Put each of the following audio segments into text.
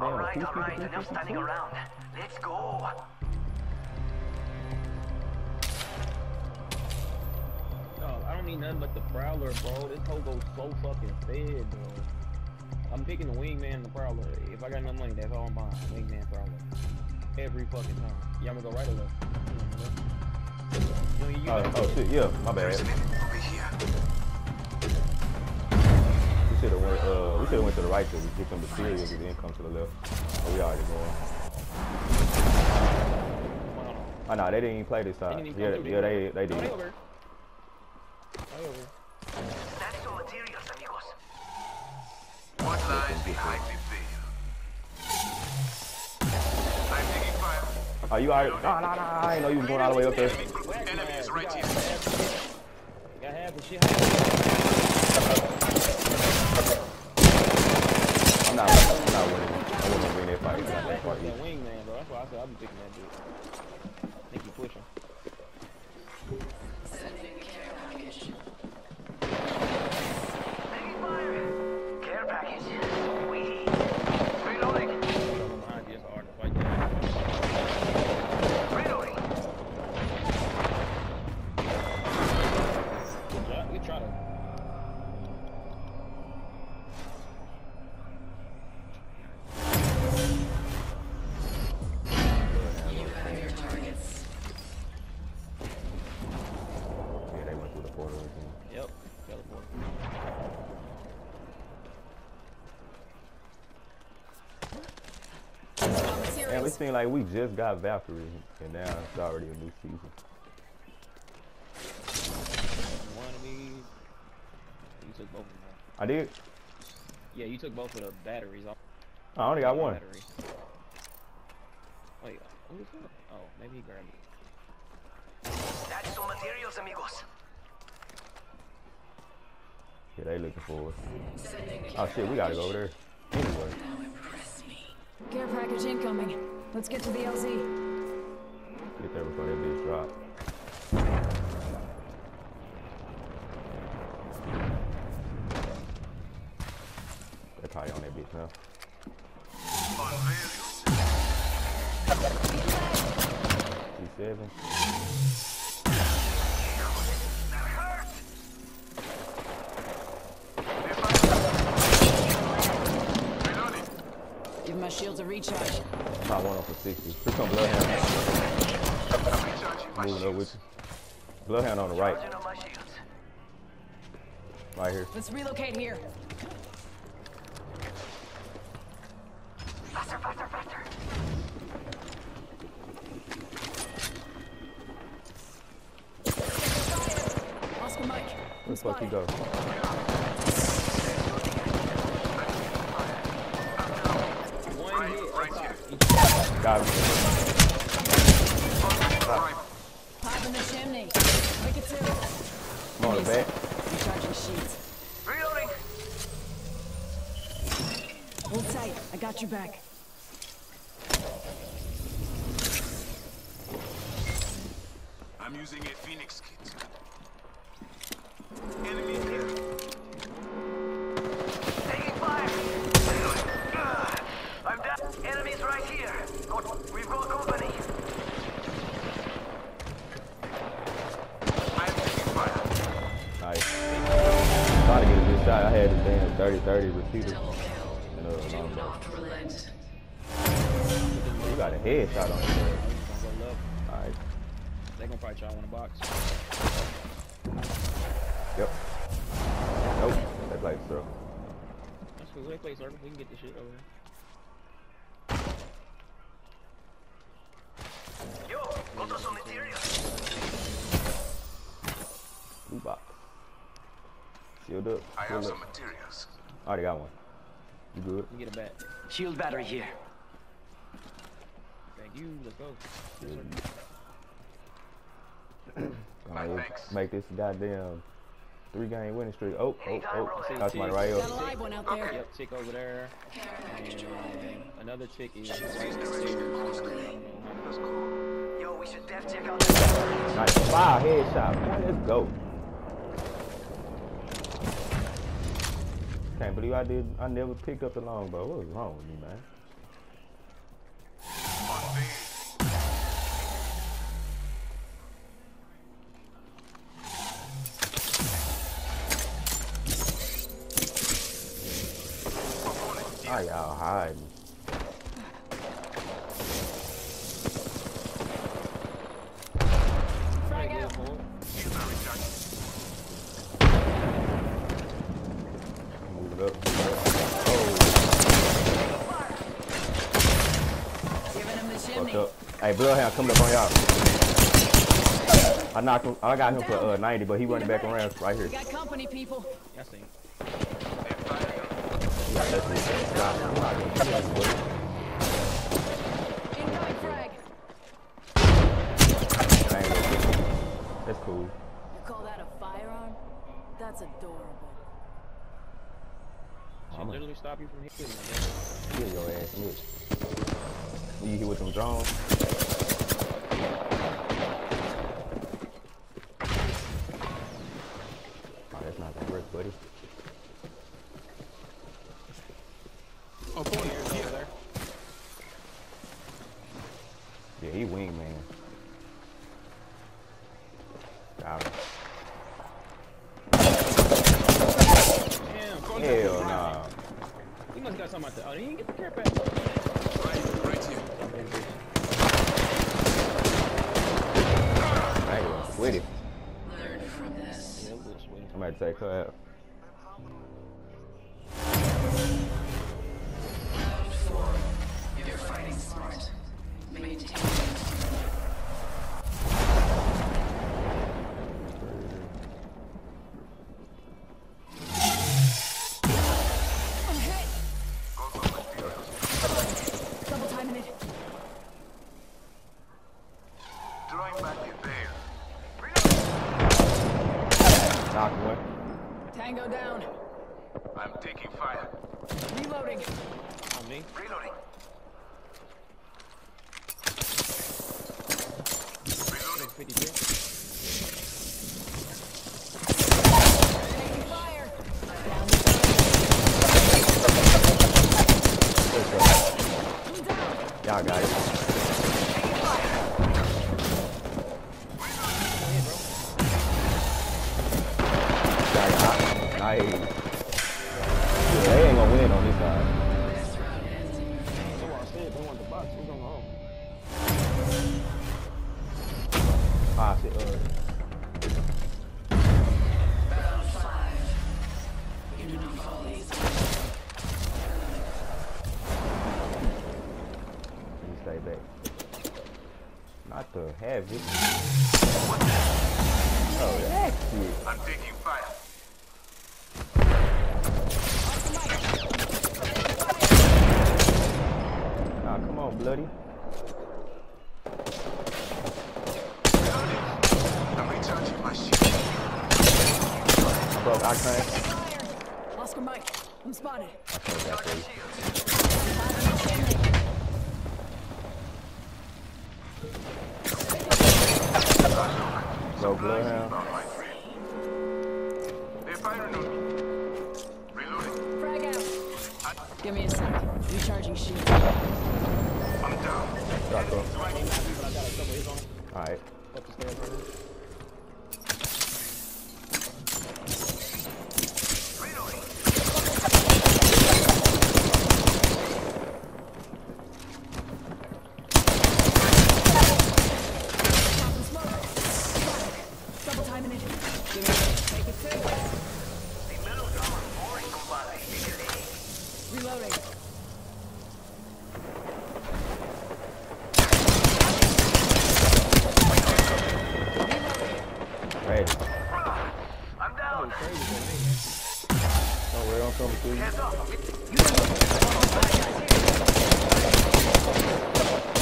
All right, enough standing around. Let's go. No, I don't need nothing but the Prowler, bro. This hoe goes so fucking fed, bro. I'm picking the Wingman and the Prowler. If I got enough money, that's all I'm buying. Wingman, Prowler. Every fucking time. Yeah, I'm gonna go right or left. Oh shit, yeah, my bad. We should have went to the right so we get some materials and then come to the left. Oh, we already going. Oh no, they didn't even play this side. Yeah, they did. That's all materials, amigos. What lies behind the veil? I'm taking fire. Are you already? Nah, I didn't know you was going all the way up there. Enemy is right here. Got half the shit. I'm not winning. I wouldn't win that fight. He's not that far either. That wingman, bro. That's why I said I'll be picking that dude. I think he's pushing. Care package. Reloading. It's hard to fight that. Reloading. Good job. Good try. It seems like we just got Valkyrie, and now it's already a new season. You took both of them. I did? Yeah, you took both of the batteries off. I only got one. Battery. Wait, what was that? Oh, maybe he grabbed it. That's some materials, amigos. Yeah, they looking for us. Oh shit, we gotta go over there. Anyway. Care package incoming. Let's get to the LZ. Get there before that bitch drop. They're probably on that bitch now. T7. That hurt. Give my shields a recharge. I'm not one off of 60. Put some Bloodhound. Moving up with you. Bloodhound on the right. Right here. Let's relocate here. Faster, faster, faster. Oscar Mike. Where the fuck you go? Got him. Pop in the chimney. Wicked two. Come on, back. Recharging sheets. Reloading. Hold tight. I got your back. I'm using a Phoenix kit. Enemy here. Taking fire. I'm down. Enemies right here. We've got company. I'm taking fire. Nice. I'm trying to get a good shot. I had a damn 30-30 receiver. And a long ball. You got a headshot on you. Alright. They're gonna probably try one in the box. Yep. Nope. They play circle. That's cool. They play circle. We can get this shit over here. Blue box. Shield up. I have some materials. I already got one. You good? You get a bat. Shield battery here. Thank you. Let's go. Let's make this goddamn 3-game winning streak. Oh. That's my right over. Yep, chick over there. Another chick is. Yo, we should def check out the nice. Wow, headshot. Man, let's go. Can't believe I never picked up the longbow. What was wrong with me, man? Ah, ya, ajá. Hey, Bloodhound coming up on y'all. I knocked him. I got him for 90, but he running back around right here. Got company, people. Yes, sir. That's cool. You call that a firearm? That's adorable. She literally stopped you from hitting me. Get your ass, Mitch. You here with them drones? Oh, that's not gonna work, buddy. Oh, boy, he's there. Yeah, he winged, man. Got him. Damn, hell nah. He must got something out there. Oh, he didn't get the care package. Right here. I ain't gonna sweat it. Learn from this. Yeah, I'm gonna take her out. Tango down. I'm taking fire. Reloading. On me. Reloading. Reloading. Taking fire. Down. Yeah, guys. Taking fire. Nice. Yeah, they ain't gonna win on this side. Ah, shit, you stay back. Not to have it. Oh, yeah. I'm taking fire. Bloody. I'm recharging my shit. Bro, Octane. Oscar Mike, I'm spotted. Okay, got you. So Bloodhound. They're firing on me. Reloading. Frag out. Give me a sec. Recharging shield. I'm down. Alright.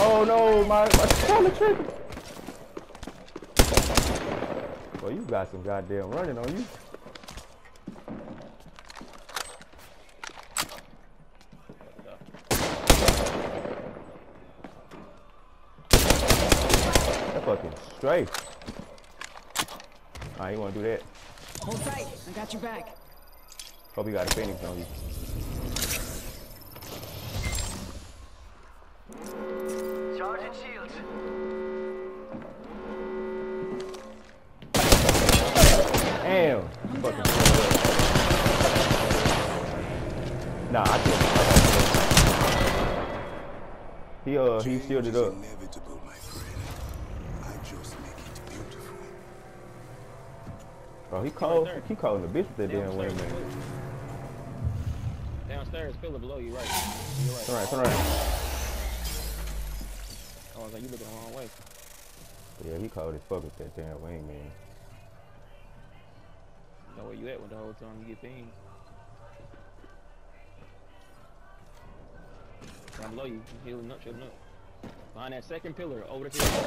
Oh no, my camera tripping. Well, you got some goddamn running on you. That fucking straight. Alright, you wanna do that? Hold tight, I got your back. Hope you got a Phoenix on you. Charging shields. Damn. Fucking. Nah, I can't. He sealed it up. Inevitable, my friend. I just make it beautiful. Bro, he calling the bitch with that damn way, man. Downstairs, pillar below you, right? You're right. Turn right. Oh, I was like, you looking the wrong way. Yeah, he called it fuck with that damn wing, man. You know where you at when the whole time you get things. Down below you, healing up, shutting up. Find that second pillar over the hill.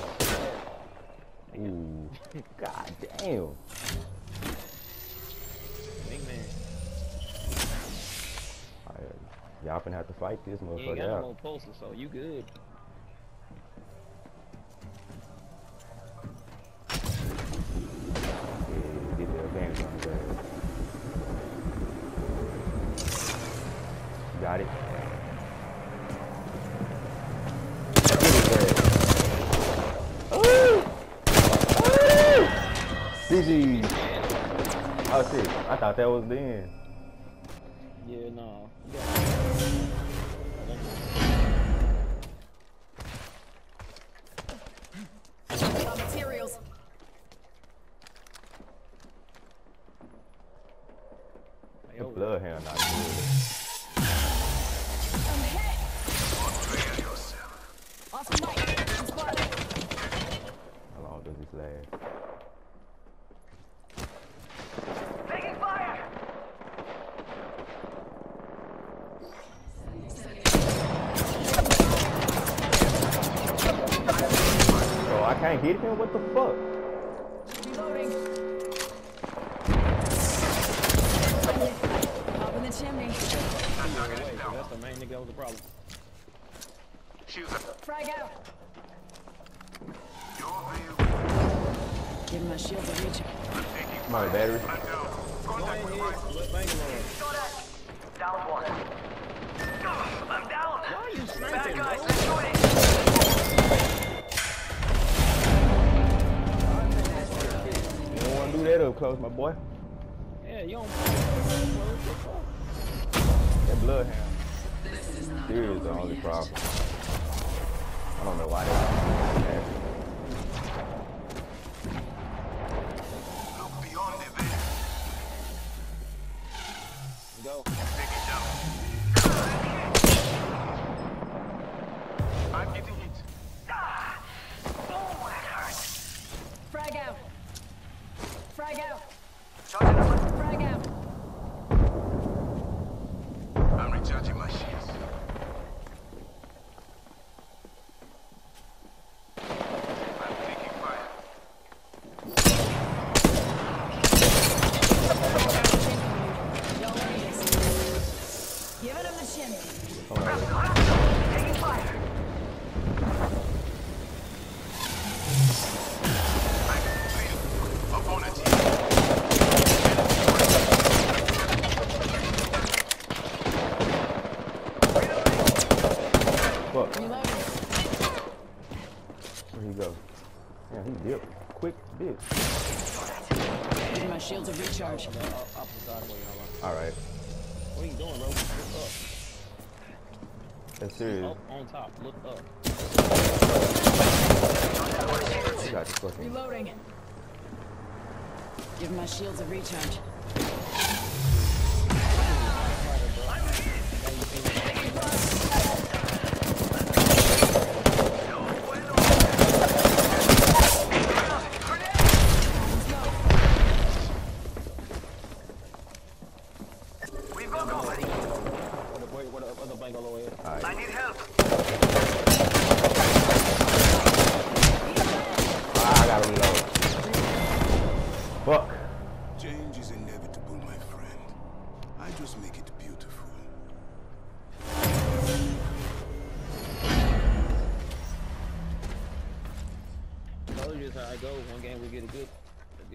Ooh. God damn. Big man. Y'all finna have to fight this motherfucker. You ain't got no more pulses, so you good. Got it. GG. Oh shit, I thought that was the end. Yeah, no. Materials. The bloodhound not good. How long does this last? Taking fire! Bro, I can't hit him? What the fuck? Reloading. Up in the chimney. That's the main nigga with the problem. Shoot. Frag out. Give my shield a reach. My battery. Contact with Bangalore. Down one. I'm down. Why are you sniping? Bad guys, let's do it. You don't want to do that up close, my boy. Yeah, you don't. That bloodhound. Here is the only problem. I don't know why they look beyond the event. Go. Take it down. I'm getting hit. Ah! Oh, that hurts. Frag out. Frag out. Charging up. Frag out. I'm recharging my shields. Alright. What are you doing, bro? Look up. That's serious. Up on top, look up. You got this fucking. Reloading. Give my shields a recharge.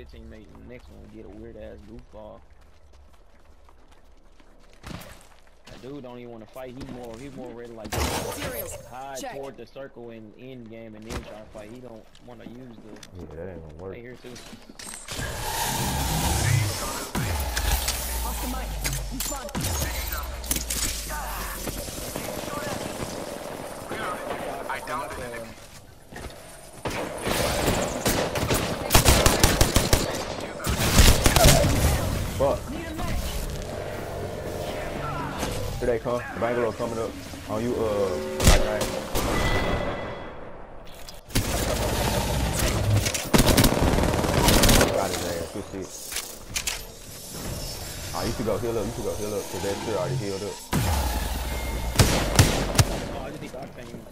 Teammate, and the next one we get a weird ass goofball. That dude don't even want to fight. He more ready like hide toward the circle in end game and then try to fight. He don't want to use the. Yeah, that ain't gonna work. Right here too. Off the mic. I'm fine. Here they come. Bangalore coming up on you, got his ass. Good shit. Oh, you should go heal up. You should go heal up. Cause that shit already healed up. Oh, I just need Octane.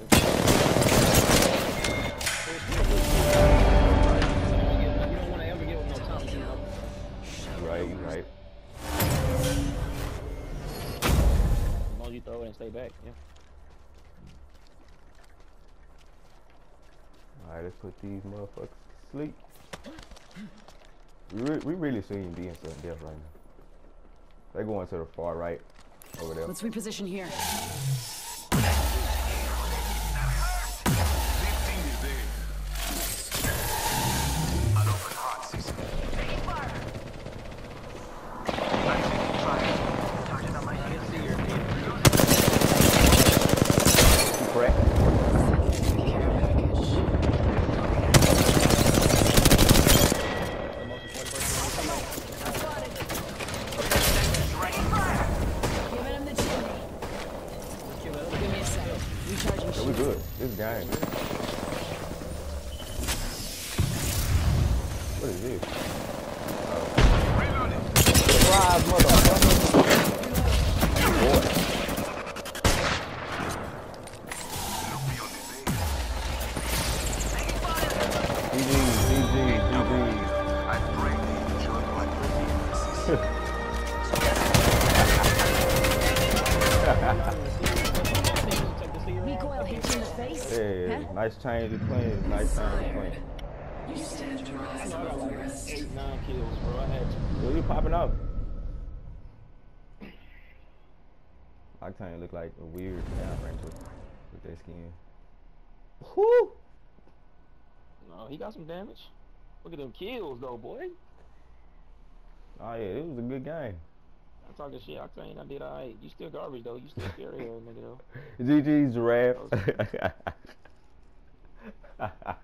Right. As long as you throw it and stay back, yeah. Alright, let's put these motherfuckers to sleep. We really shouldn't be in some death right now. They're going to the far right over there. Let's reposition here. Nice change of plan. Nice change of plan. You stand to rise above the rest. 8-9 kills, bro. I had you. Yo, you popping up. Octane look like a weird guy with that skin. Whoo! No, he got some damage. Look at them kills, though, boy. Oh yeah, it was a good game. I'm talking shit, Octane. I did alright. You still garbage though. You still scary, nigga though. GG, giraffe. Ha ha.